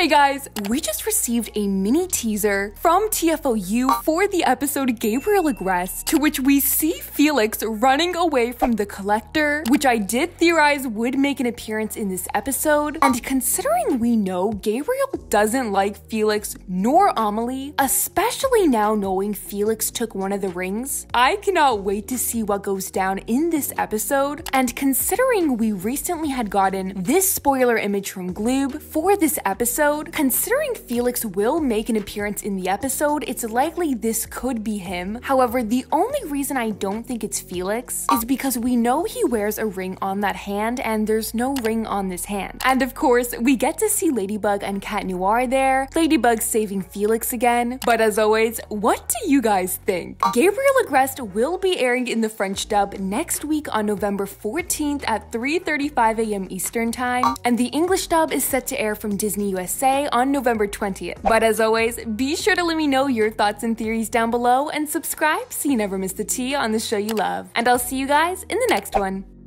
Hey guys, we just received a mini teaser from TFOU for the episode Gabriel Agreste, to which we see Felix running away from the Collector, which I did theorize would make an appearance in this episode. And considering we know Gabriel doesn't like Felix nor Amelie, especially now knowing Felix took one of the rings, I cannot wait to see what goes down in this episode. And considering we recently had gotten this spoiler image from Gloob for this episode, considering Felix will make an appearance in the episode, it's likely this could be him. However, the only reason I don't think it's Felix is because we know he wears a ring on that hand, and there's no ring on this hand. And of course, we get to see Ladybug and Cat Noir there, Ladybug saving Felix again. But as always, what do you guys think? Gabriel Agreste will be airing in the French dub next week on November 14th at 3:35 AM Eastern Time, and the English dub is set to air from Disney USA on November 20th. But as always, be sure to let me know your thoughts and theories down below, and subscribe so you never miss the tea on the show you love. And I'll see you guys in the next one.